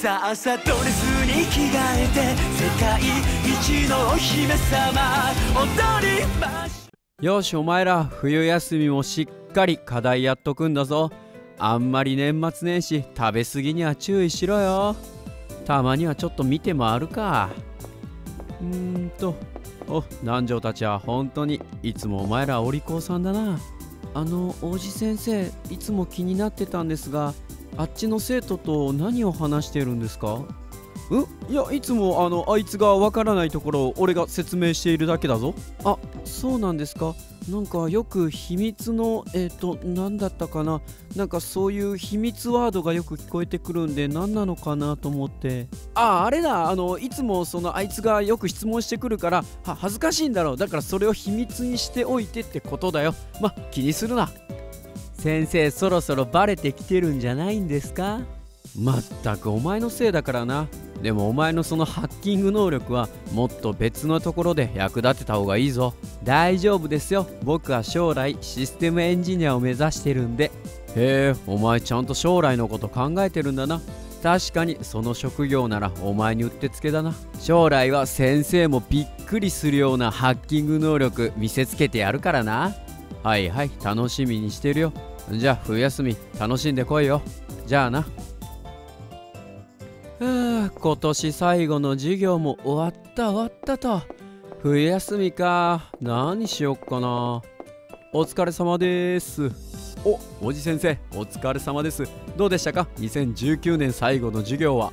さあ朝ドレスに着替えて世界一のお姫様踊りましょ。よしお前ら冬休みもしっかり課題やっとくんだぞ。あんまり年末年始食べ過ぎには注意しろよ。たまにはちょっと見て回るか。南條たちは本当にいつもお前らお利口さんだな。王子先生いつも気になってたんですが、あっちの生徒と何を話してるんですか？いやいつもあいつがわからないところを俺が説明しているだけだぞ。あ、そうなんですか。なんかよく秘密の何だったかな、なんかそういう秘密ワードがよく聞こえてくるんで何なのかなと思って。あれだ、いつもあいつがよく質問してくるから恥ずかしいんだろう。だからそれを秘密にしておいてってことだよ。ま、気にするな。先生そろそろバレてきてるんじゃないんですか？まったくお前のせいだからな。でもお前のそのハッキング能力はもっと別のところで役立てた方がいいぞ。大丈夫ですよ。僕は将来システムエンジニアを目指してるんで。へえ、お前ちゃんと将来のこと考えてるんだな。確かにその職業ならお前にうってつけだな。将来は先生もびっくりするようなハッキング能力見せつけてやるからな。はいはい、楽しみにしてるよ。じゃあ冬休み楽しんでこいよ。じゃあな。今年最後の授業も終わったと。冬休みか。何しよっかな。お疲れ様です。おじ先生お疲れ様です。どうでしたか2019年最後の授業は。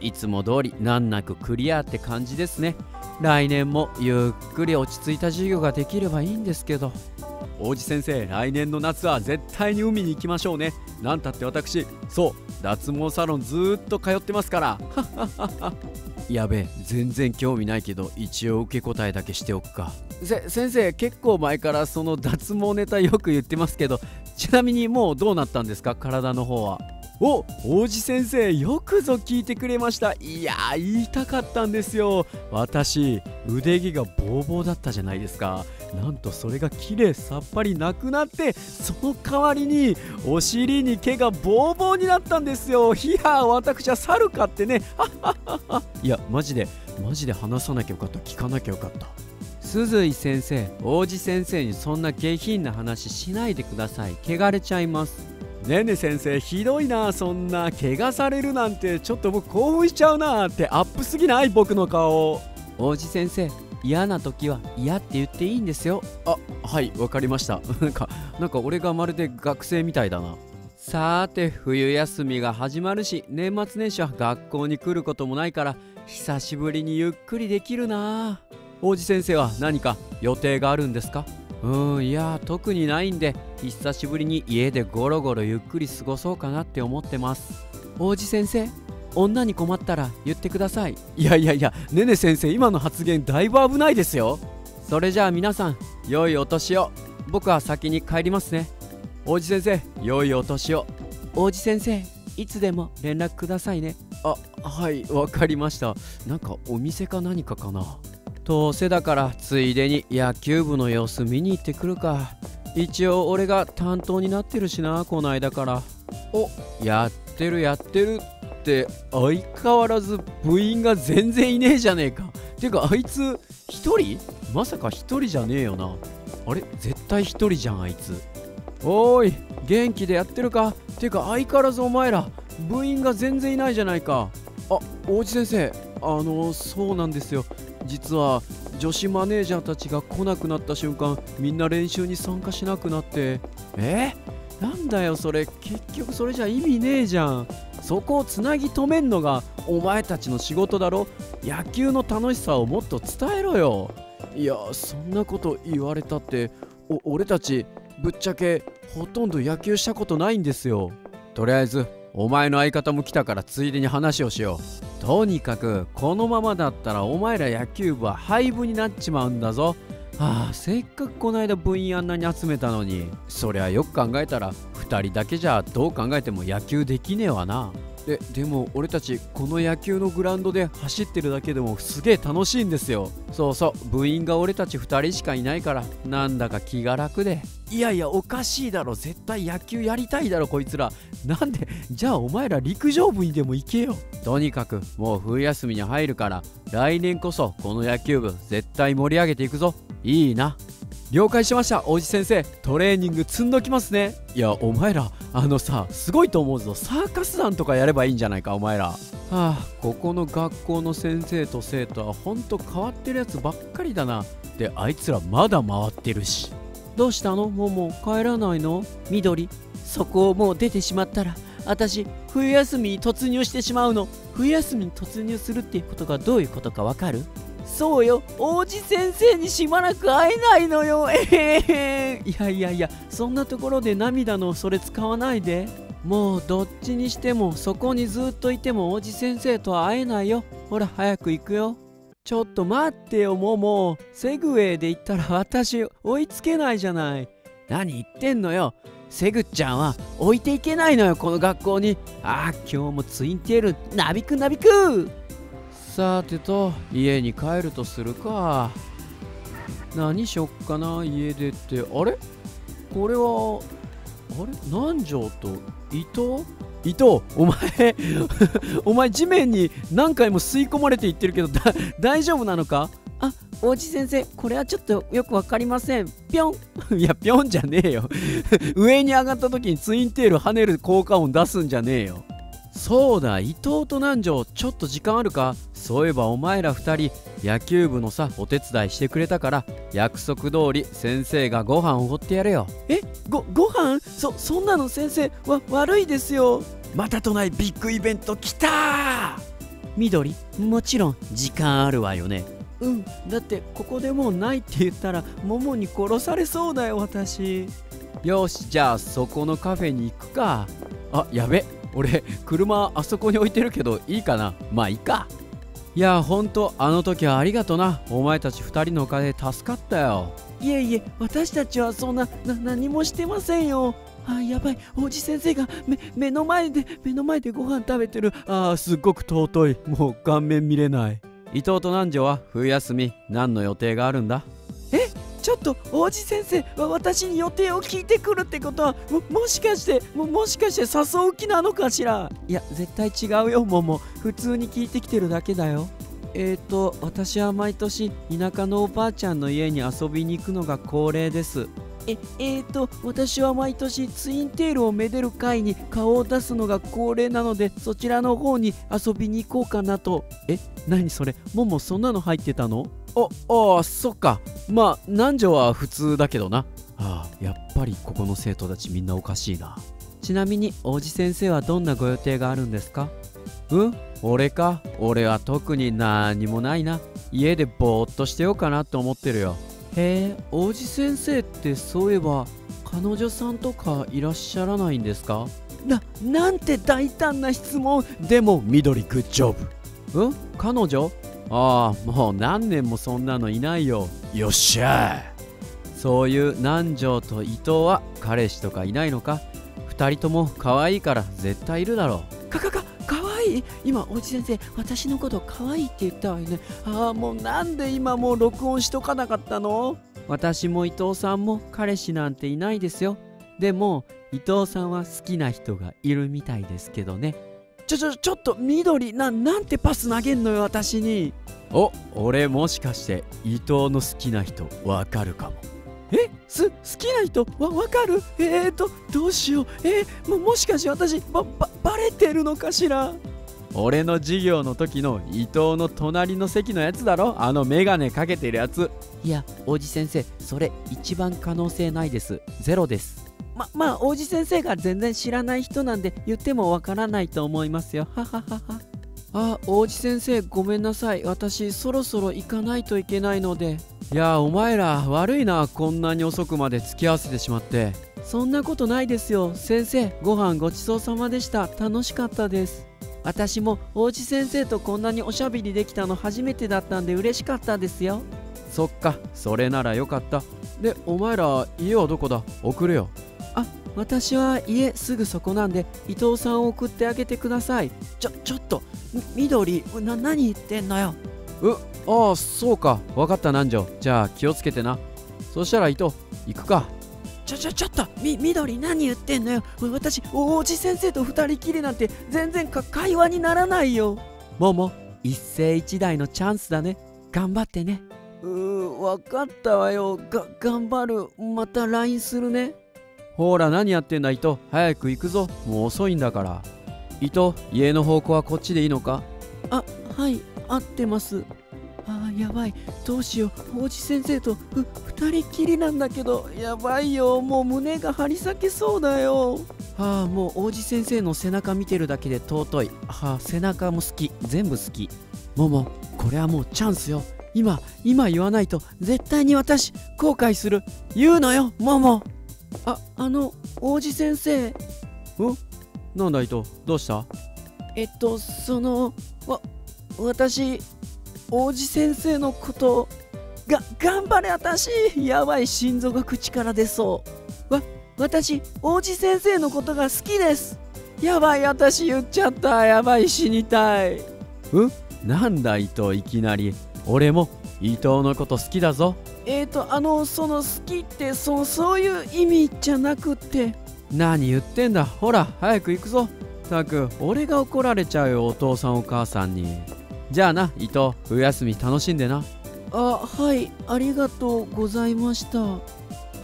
いつも通り難なくクリアって感じですね。来年もゆっくり落ち着いた授業ができればいいんですけど。おじ先生来年の夏は絶対に海に行きましょうね。なんたって私脱毛サロンずーっと通ってますから。やべえ、全然興味ないけど一応受け答えだけしておくか。先生結構前からその脱毛ネタよく言ってますけど、ちなみにもうどうなったんですか体の方は。王子先生よくぞ聞いてくれました。いやー言いたかったんですよ。私腕毛がボーボーだったじゃないですか。なんとそれがきれいさっぱりなくなって、その代わりにお尻に毛がボーボーになったんですよ。いやー私は猿かってね。いやマジで話さなきゃよかった。聞かなきゃよかった。鈴井先生王子先生にそんな下品な話しないでください。汚れちゃいます。ねえねえ先生ひどいな。そんな怪我されるなんてちょっと僕興奮しちゃうなって。アップすぎない僕の顔。王子先生嫌な時は嫌って言っていいんですよ。はいわかりました。なんか俺がまるで学生みたいだな。さーて冬休みが始まるし年末年始は学校に来ることもないから久しぶりにゆっくりできるな。王子先生は何か予定があるんですか？いや特にないんで久しぶりに家でゴロゴロゆっくり過ごそうかなって思ってます。王子先生女に困ったら言ってください。いやねね先生今の発言だいぶ危ないですよ。それじゃあ皆さん良いお年を。僕は先に帰りますね。王子先生良いお年を。王子先生いつでも連絡くださいね。はいわかりました。なんかお店か何かかな。どうせだからついでに野球部の様子見に行ってくるか。一応俺が担当になってるしなこないだから。やってるって相変わらず部員が全然いねえじゃねえか。てかあいつ一人？まさか一人じゃねえよな。あれ絶対一人じゃんあいつ。おーい元気でやってるか。てか相変わらずお前ら部員が全然いないじゃないか。王子先生そうなんですよ。実は女子マネージャーたちが来なくなった瞬間みんな練習に参加しなくなって。なんだよそれ。結局それじゃ意味ねえじゃん。そこをつなぎ止めんのがお前たちの仕事だろ。野球の楽しさをもっと伝えろよ。いやそんなこと言われたって俺たちぶっちゃけほとんど野球したことないんですよ。とりあえずお前の相方も来たからついでに話をしよう。とにかくこのままだったらお前ら野球部は廃部になっちまうんだぞ。せっかくこないだ部員あんなに集めたのに。そりゃよく考えたら2人だけじゃどう考えても野球できねえわな。でも俺たちこの野球のグラウンドで走ってるだけでもすげえ楽しいんですよ。そうそう部員が俺たち2人しかいないからなんだか気が楽で。いやいやおかしいだろ、絶対野球やりたいだろこいつら。なんでじゃあお前ら陸上部にでも行けよ。とにかくもう冬休みに入るから来年こそこの野球部絶対盛り上げていくぞ。いいな。了解しました王子先生、トレーニング積んどきますね。いやお前らさすごいと思うぞ、サーカス団とかやればいいんじゃないかお前ら。はあここの学校の先生と生徒はほんと変わってるやつばっかりだな。であいつらまだ回ってるし。どうしたのモモ、帰らないの？緑、そこをもう出てしまったら私冬休みに突入してしまうの。冬休みに突入するっていうことがどういうことかわかる？そうよ、王子先生にしばらく会えないのよ。いやそんなところで涙のそれ使わないで。もうどっちにしてもそこにずっといても王子先生とは会えないよ。ほら早く行くよ。ちょっと待ってよモモ、セグウェイで行ったら私追いつけないじゃない。何言ってんのよ、セグちゃんは置いていけないのよこの学校に。ああ今日もツインテールなびくなびく。さてと家に帰るとするか。何しよっかな家出って。あれこれはあれ南條と伊藤お前お前地面に何回も吸い込まれていってるけど大丈夫なのか。あ王子先生これはちょっとよくわかりません。ぴょんいやぴょんじゃねえよ上に上がった時にツインテール跳ねる効果音出すんじゃねえよ。そうだ伊藤と南條ちょっと時間あるか。そういえばお前ら2人野球部のさお手伝いしてくれたから約束通り先生がご飯をおごってやれよ。えご飯そんなの先生は悪いですよ。またとないビッグイベント来たー。緑もちろん時間あるわよね。うんだってここでもうないって言ったらモモに殺されそうだよ私。よしじゃあそこのカフェに行くか。あやべ俺車あそこに置いてるけどいいかな。まあいいか。いやほんとあの時はありがとな、お前たち2人のおかげで助かったよ。いえいえ私たちはそんな何もしてませんよ。あやばい王子先生が目の前でご飯食べてる。あすっごく尊い、もう顔面見れない。伊藤と南條は冬休み何の予定があるんだ。えちょっと王子先生は私に予定を聞いてくるってことはもしかして誘う気なのかしら。いや絶対違うよモモ、普通に聞いてきてるだけだよ。私は毎年田舎のおばあちゃんの家に遊びに行くのが恒例です。私は毎年ツインテールをめでる会に顔を出すのが恒例なのでそちらの方に遊びに行こうかなと。え何それモモ、そんなの入ってたの？ああそっか、まあ南條は普通だけどな。ああやっぱりここの生徒たちみんなおかしいな。ちなみに王子先生はどんなご予定があるんですか？うん俺か、俺は特に何もないな。家でぼーっとしてようかなと思ってるよ。へえ王子先生ってそういえば彼女さんとかいらっしゃらないんですか？なんて大胆な質問。でも緑グッジョブ。うん彼女？ああもう何年もそんなのいないよ。よっしゃー。そういう南條と伊藤は彼氏とかいないのか？2人とも可愛いから絶対いるだろう。かわいい今王子先生私のことかわいいって言ったわよね。ああもうなんで今もう録音しとかなかったの？私も伊藤さんも彼氏なんていないですよ。でも伊藤さんは好きな人がいるみたいですけどね。ちょっと緑なんてパス投げんのよ私に。俺もしかして伊藤の好きな人わかるかも。え好きな人わかるどうしよう。もしかして私バレてるのかしら。俺の授業の時の伊藤の隣の席のやつだろ、あのメガネかけてるやつ。いや王子先生それ一番可能性ないです、ゼロです。まあ王子先生が全然知らない人なんで言ってもわからないと思いますよ。はははは。あ王子先生ごめんなさい、私そろそろ行かないといけないので。いやお前ら悪いなこんなに遅くまで付き合わせてしまって。そんなことないですよ先生、ご飯ごちそうさまでした、楽しかったです。私も王子先生とこんなにおしゃべりできたの初めてだったんで嬉しかったですよ。そっかそれならよかった。でお前ら家はどこだ？送るよ。私は家すぐそこなんで伊藤さんを送ってあげてください。ちょっと緑何言ってんのよ。ああそうか、分かった南條、じゃあ気をつけてな。そしたら伊藤行くか。ちょっと緑何言ってんのよ。私王子先生と二人きりなんて全然会話にならないよ。もも一世一代のチャンスだね、頑張ってね。分かったわよ。頑張る。また LINE するね。ほら何やってんだ伊藤、早く行くぞ、もう遅いんだから。伊藤、家の方向はこっちでいいのか。あ、はい、合ってます。あーやばい、どうしよう、王子先生と二人きりなんだけど、やばいよ、もう胸が張り裂けそうだよ。はあ、もう王子先生の背中見てるだけで尊い。はあ、背中も好き、全部好き。もも、これはもうチャンスよ。今言わないと絶対に私後悔する。言うのよもも。王子先生。なんだ伊藤、どうした。私王子先生のこと頑張れ私。やばい、心臓が口から出そう。私王子先生のことが好きです。やばい、私言っちゃった。やばい、死にたい。なんだ伊藤、いきなり。俺も伊藤のこと好きだぞ。その好きってそういう意味じゃなくって。何言ってんだ、ほら早く行くぞ。ったく俺が怒られちゃうよ、お父さんお母さんに。じゃあな伊藤、お休み楽しんでな。はい、ありがとうございました。は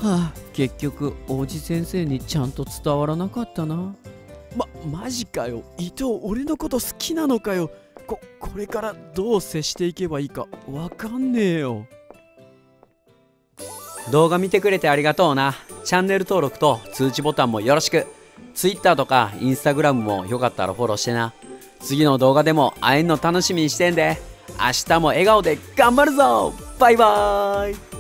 あ、結局王子先生にちゃんと伝わらなかったな。マジかよ伊藤、俺のこと好きなのかよ。これからどう接していけばいいかわかんねえよ。動画見てくれてありがとうな。チャンネル登録と通知ボタンもよろしく。 Twitter とか Instagram もよかったらフォローしてな。次の動画でも会えんの楽しみにしてんで。明日も笑顔で頑張るぞ。バイバーイ。